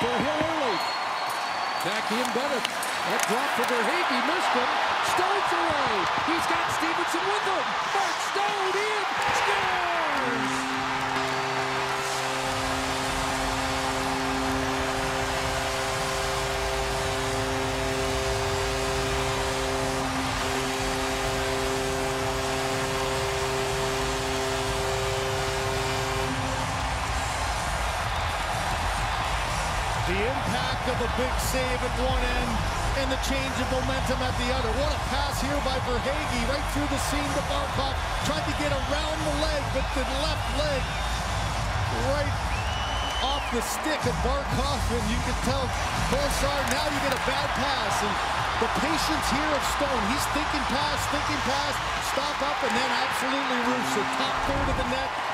for Hill early. Back in Bennett. That drop for Verhaeghe. He missed him. Stone's away. He's got Stevenson with him. Mark Stone in. Scores! The impact of the big save at one end and the change of momentum at the other. What a pass here by Verhaeghe, right through the seam to Barkov. Tried to get around the leg, but the left leg right off the stick of Barkov. And you can tell Bolsard, now you get a bad pass. And the patience here of Stone. He's thinking pass, stop up, and then absolutely roofs it. Top third of the net.